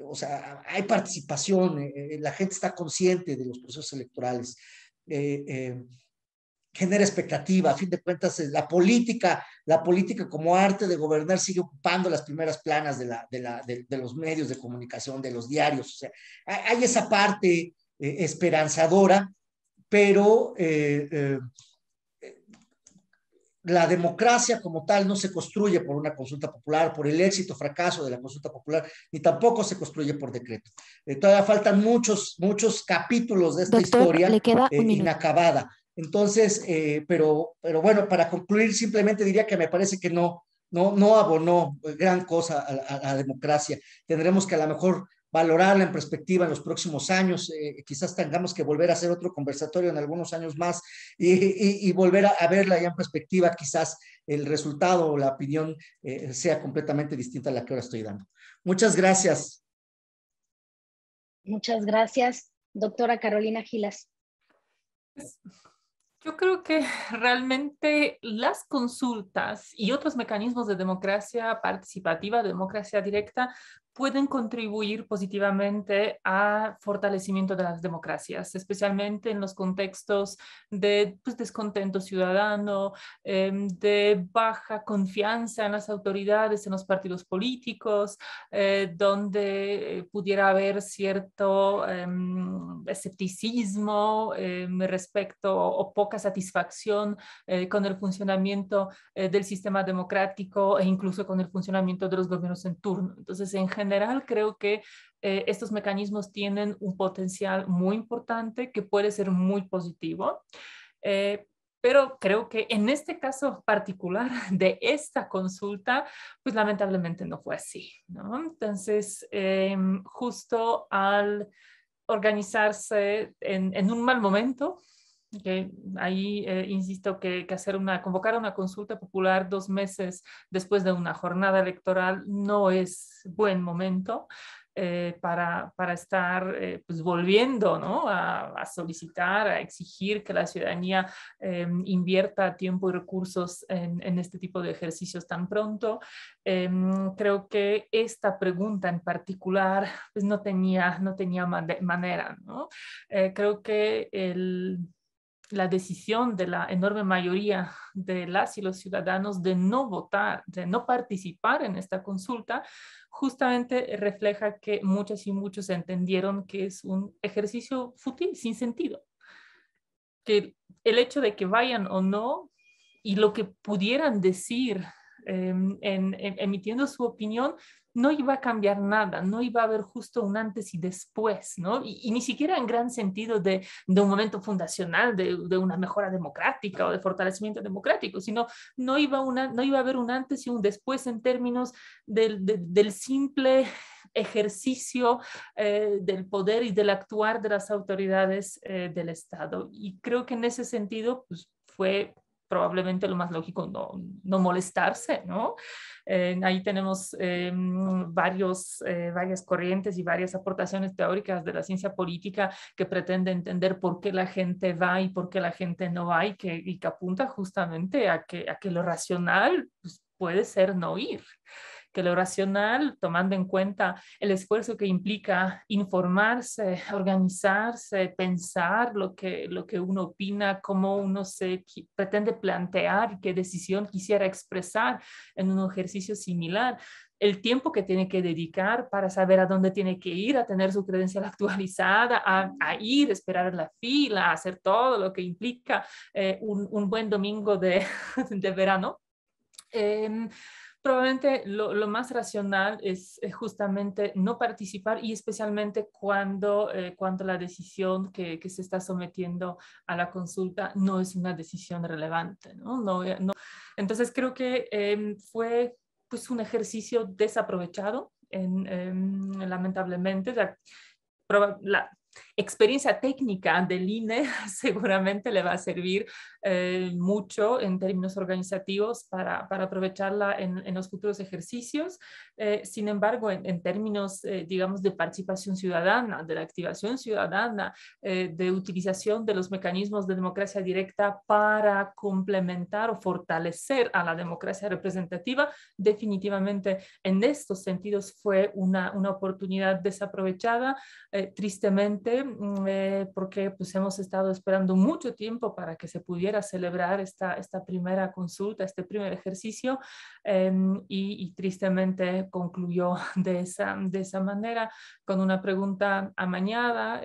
O sea, hay participación, la gente está consciente de los procesos electorales. Genera expectativa, a fin de cuentas la política como arte de gobernar sigue ocupando las primeras planas de los medios de comunicación, de los diarios, o sea, hay esa parte esperanzadora, pero la democracia como tal no se construye por una consulta popular, por el éxito o fracaso de la consulta popular, ni tampoco se construye por decreto. Todavía faltan muchos capítulos de esta historia inacabada. Entonces, pero bueno, para concluir simplemente diría que me parece que no, no abonó gran cosa a la democracia. Tendremos que a lo mejor valorarla en perspectiva en los próximos años, quizás tengamos que volver a hacer otro conversatorio en algunos años más y volver a verla ya en perspectiva, quizás el resultado o la opinión sea completamente distinta a la que ahora estoy dando. Muchas gracias. Muchas gracias, doctora Carolina Gilas. Yo creo que realmente las consultas y otros mecanismos de democracia participativa, democracia directa, pueden contribuir positivamente al fortalecimiento de las democracias, especialmente en los contextos de descontento ciudadano, de baja confianza en las autoridades, en los partidos políticos, donde pudiera haber cierto escepticismo respecto o poca satisfacción con el funcionamiento del sistema democrático e incluso con el funcionamiento de los gobiernos en turno. Entonces, en general, creo que estos mecanismos tienen un potencial muy importante que puede ser muy positivo, pero creo que en este caso particular de esta consulta, pues lamentablemente no fue así, ¿no? Entonces, justo al organizarse en un mal momento, okay. Ahí insisto que convocar una consulta popular 2 meses después de una jornada electoral no es buen momento para estar volviendo, ¿no? a solicitar, a exigir que la ciudadanía invierta tiempo y recursos en este tipo de ejercicios tan pronto. Creo que esta pregunta en particular pues, no tenía manera, ¿no? Creo que la decisión de la enorme mayoría de las y los ciudadanos de no votar, de no participar en esta consulta, justamente refleja que muchas y muchos entendieron que es un ejercicio fútil, sin sentido. Que el hecho de que vayan o no y lo que pudieran decir emitiendo su opinión no iba a cambiar nada, no iba a haber justo un antes y después, ¿no? Y ni siquiera en gran sentido de un momento fundacional, de una mejora democrática o de fortalecimiento democrático, sino no iba a haber un antes y un después en términos del simple ejercicio del poder y del actuar de las autoridades del Estado. Y creo que en ese sentido pues, fue probablemente lo más lógico no molestarse, ¿no? Ahí tenemos varias corrientes y varias aportaciones teóricas de la ciencia política que pretende entender por qué la gente va y por qué la gente no va y que apunta justamente a que lo racional pues, puede ser no ir. Que lo racional, tomando en cuenta el esfuerzo que implica informarse, organizarse, pensar lo que uno opina, cómo uno se pretende plantear, qué decisión quisiera expresar en un ejercicio similar, el tiempo que tiene que dedicar para saber a dónde tiene que ir, a tener su credencial actualizada, a ir, esperar en la fila, a hacer todo lo que implica un buen domingo de verano. Probablemente lo más racional es justamente no participar y especialmente cuando la decisión que se está sometiendo a la consulta no es una decisión relevante, ¿no? No. Entonces creo que fue pues, un ejercicio desaprovechado, lamentablemente. La experiencia técnica del INE seguramente le va a servir mucho en términos organizativos para aprovecharla en los futuros ejercicios. Sin embargo, en términos, digamos, de participación ciudadana, de la activación ciudadana, de utilización de los mecanismos de democracia directa para complementar o fortalecer a la democracia representativa, definitivamente en estos sentidos fue una oportunidad desaprovechada, tristemente, porque pues, hemos estado esperando mucho tiempo para que se pudiera celebrar esta primera consulta, este primer ejercicio, y tristemente concluyó de esa manera, con una pregunta amañada,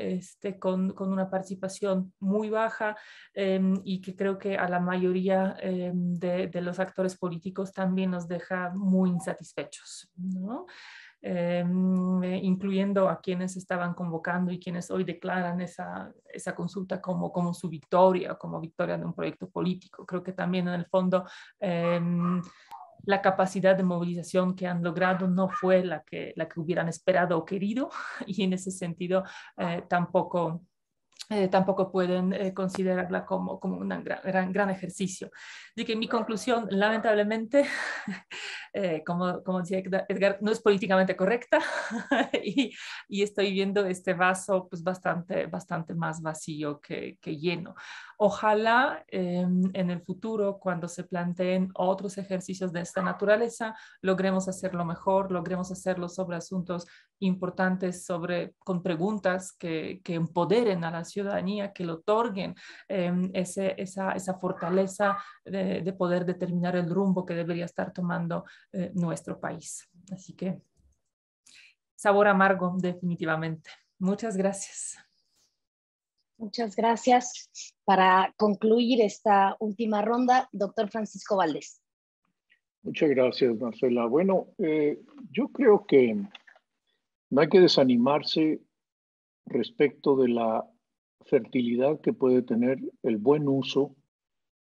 con una participación muy baja, y que creo que a la mayoría de los actores políticos también nos deja muy insatisfechos, ¿no? Incluyendo a quienes estaban convocando y quienes hoy declaran esa consulta como su victoria, como victoria de un proyecto político. Creo que también en el fondo la capacidad de movilización que han logrado no fue la que hubieran esperado o querido, y en ese sentido tampoco pueden considerarla como un gran ejercicio. Así que mi conclusión, lamentablemente, como decía Edgar, no es políticamente correcta y estoy viendo este vaso pues bastante más vacío que lleno. Ojalá en el futuro, cuando se planteen otros ejercicios de esta naturaleza, logremos hacerlo mejor, logremos hacerlo sobre asuntos importantes, con preguntas que empoderen a la ciudadanía, que le otorguen esa fortaleza de poder determinar el rumbo que debería estar tomando nuestro país. Así que sabor amargo, definitivamente. Muchas gracias. Muchas gracias. Para concluir esta última ronda, doctor Francisco Valdés. Muchas gracias, Marcela. Bueno, yo creo que no hay que desanimarse respecto de la fertilidad que puede tener el buen uso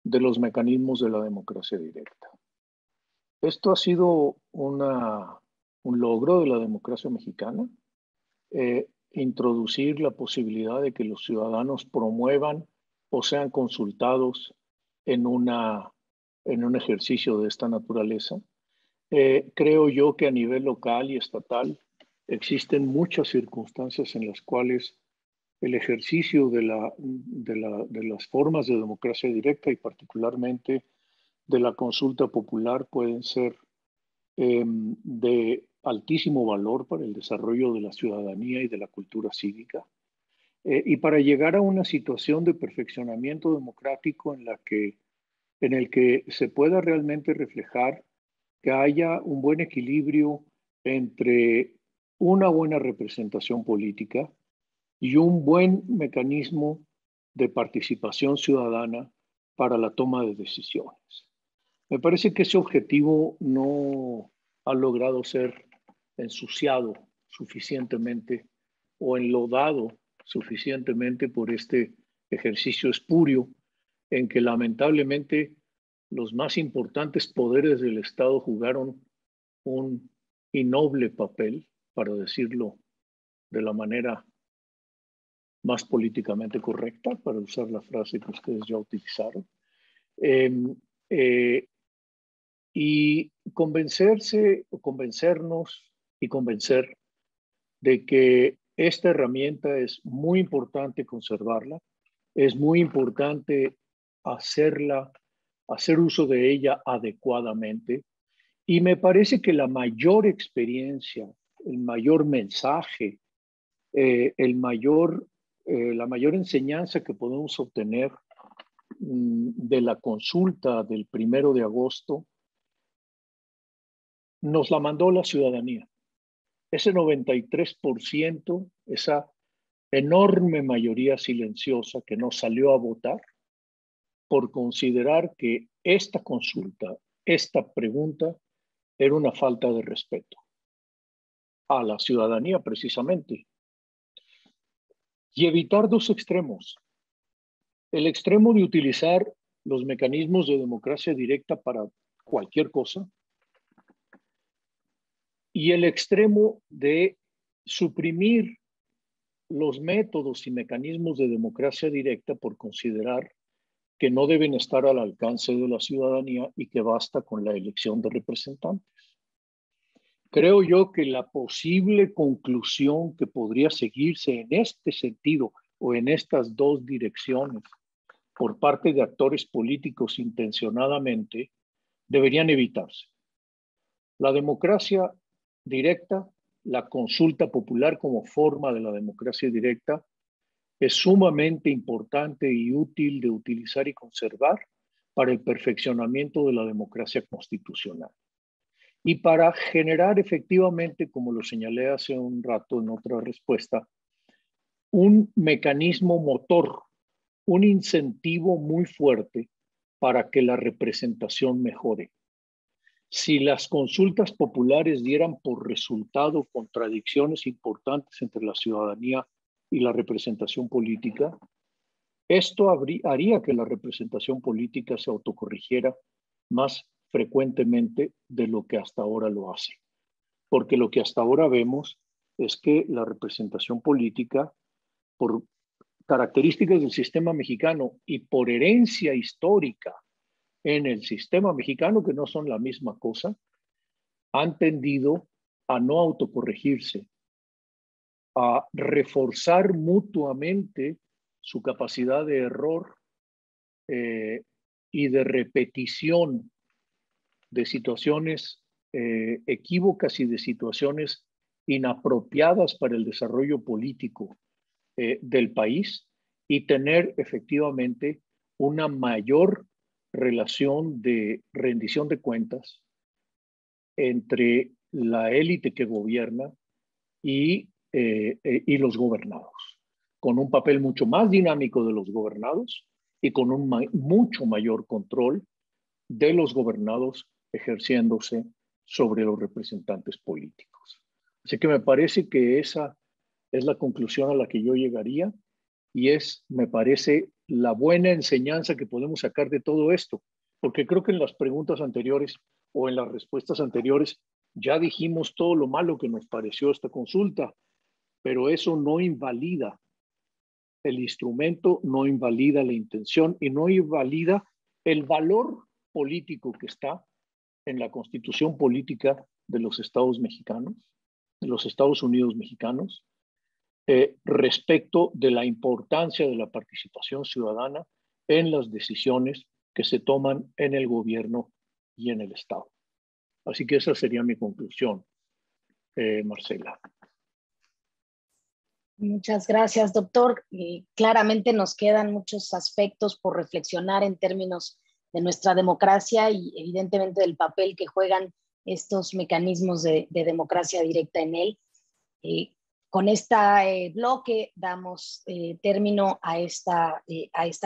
de los mecanismos de la democracia directa. Esto ha sido un logro de la democracia mexicana, introducir la posibilidad de que los ciudadanos promuevan o sean consultados en un ejercicio de esta naturaleza. Creo yo que a nivel local y estatal existen muchas circunstancias en las cuales el ejercicio de las formas de democracia directa y particularmente de la consulta popular pueden ser de altísimo valor para el desarrollo de la ciudadanía y de la cultura cívica. Y para llegar a una situación de perfeccionamiento democrático en el que se pueda realmente reflejar que haya un buen equilibrio entre una buena representación política y un buen mecanismo de participación ciudadana para la toma de decisiones. Me parece que ese objetivo no ha logrado ser ensuciado suficientemente o enlodado suficientemente por este ejercicio espurio en que lamentablemente los más importantes poderes del Estado jugaron un innoble papel, para decirlo de la manera más políticamente correcta, para usar la frase que ustedes ya utilizaron, y convencerse o convencernos y convencer de que esta herramienta es muy importante conservarla, es muy importante hacer uso de ella adecuadamente, y me parece que la mayor experiencia, el mayor mensaje, la mayor enseñanza que podemos obtener de la consulta del 1 de agosto nos la mandó la ciudadanía. Ese 93%, esa enorme mayoría silenciosa que no salió a votar por considerar que esta consulta, esta pregunta, era una falta de respeto a la ciudadanía precisamente. Y evitar dos extremos. El extremo de utilizar los mecanismos de democracia directa para cualquier cosa y el extremo de suprimir los métodos y mecanismos de democracia directa por considerar que no deben estar al alcance de la ciudadanía y que basta con la elección de representantes. Creo yo que la posible conclusión que podría seguirse en este sentido o en estas dos direcciones por parte de actores políticos intencionadamente deberían evitarse. La democracia directa, la consulta popular como forma de la democracia directa, es sumamente importante y útil de utilizar y conservar para el perfeccionamiento de la democracia constitucional. Y para generar efectivamente, como lo señalé hace un rato en otra respuesta, un mecanismo motor, un incentivo muy fuerte para que la representación mejore. Si las consultas populares dieran por resultado contradicciones importantes entre la ciudadanía y la representación política, esto haría que la representación política se autocorrigiera más frecuentemente de lo que hasta ahora lo hace. Porque lo que hasta ahora vemos es que la representación política, por características del sistema mexicano y por herencia histórica en el sistema mexicano, que no son la misma cosa, han tendido a no autocorregirse, a reforzar mutuamente su capacidad de error y de repetición de situaciones equívocas y de situaciones inapropiadas para el desarrollo político del país, y tener efectivamente una mayor relación de rendición de cuentas entre la élite que gobierna y los gobernados, con un papel mucho más dinámico de los gobernados y con un mucho mayor control de los gobernados ejerciéndose sobre los representantes políticos. Así que me parece que esa es la conclusión a la que yo llegaría, y es, me parece, la buena enseñanza que podemos sacar de todo esto, porque creo que en las preguntas anteriores o en las respuestas anteriores ya dijimos todo lo malo que nos pareció esta consulta, pero eso no invalida el instrumento, no invalida la intención y no invalida el valor político que está en la Constitución política de los Estados mexicanos, de los Estados Unidos mexicanos, respecto de la importancia de la participación ciudadana en las decisiones que se toman en el gobierno y en el Estado. Así que esa sería mi conclusión, Marcela. Muchas gracias, doctor. Y claramente nos quedan muchos aspectos por reflexionar en términos de nuestra democracia y evidentemente del papel que juegan estos mecanismos de democracia directa en él. Con este bloque damos término a esta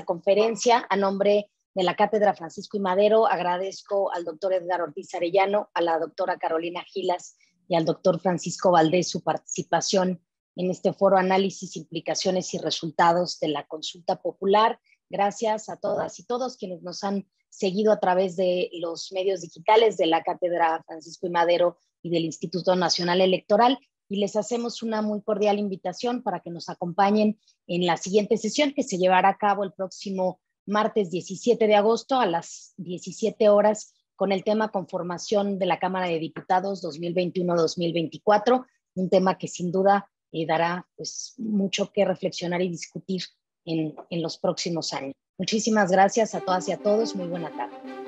conferencia. A nombre de la Cátedra Francisco I. Madero, agradezco al doctor Edgar Ortiz Arellano, a la doctora Carolina Gilas y al doctor Francisco Valdés su participación en este foro Análisis, Implicaciones y Resultados de la Consulta Popular. Gracias a todas y todos quienes nos han seguido a través de los medios digitales de la Cátedra Francisco I. Madero y del Instituto Nacional Electoral. Y les hacemos una muy cordial invitación para que nos acompañen en la siguiente sesión, que se llevará a cabo el próximo martes 17 de agosto a las 17 horas con el tema Conformación de la Cámara de Diputados 2021-2024, un tema que sin duda dará pues mucho que reflexionar y discutir en los próximos años. Muchísimas gracias a todas y a todos. Muy buena tarde.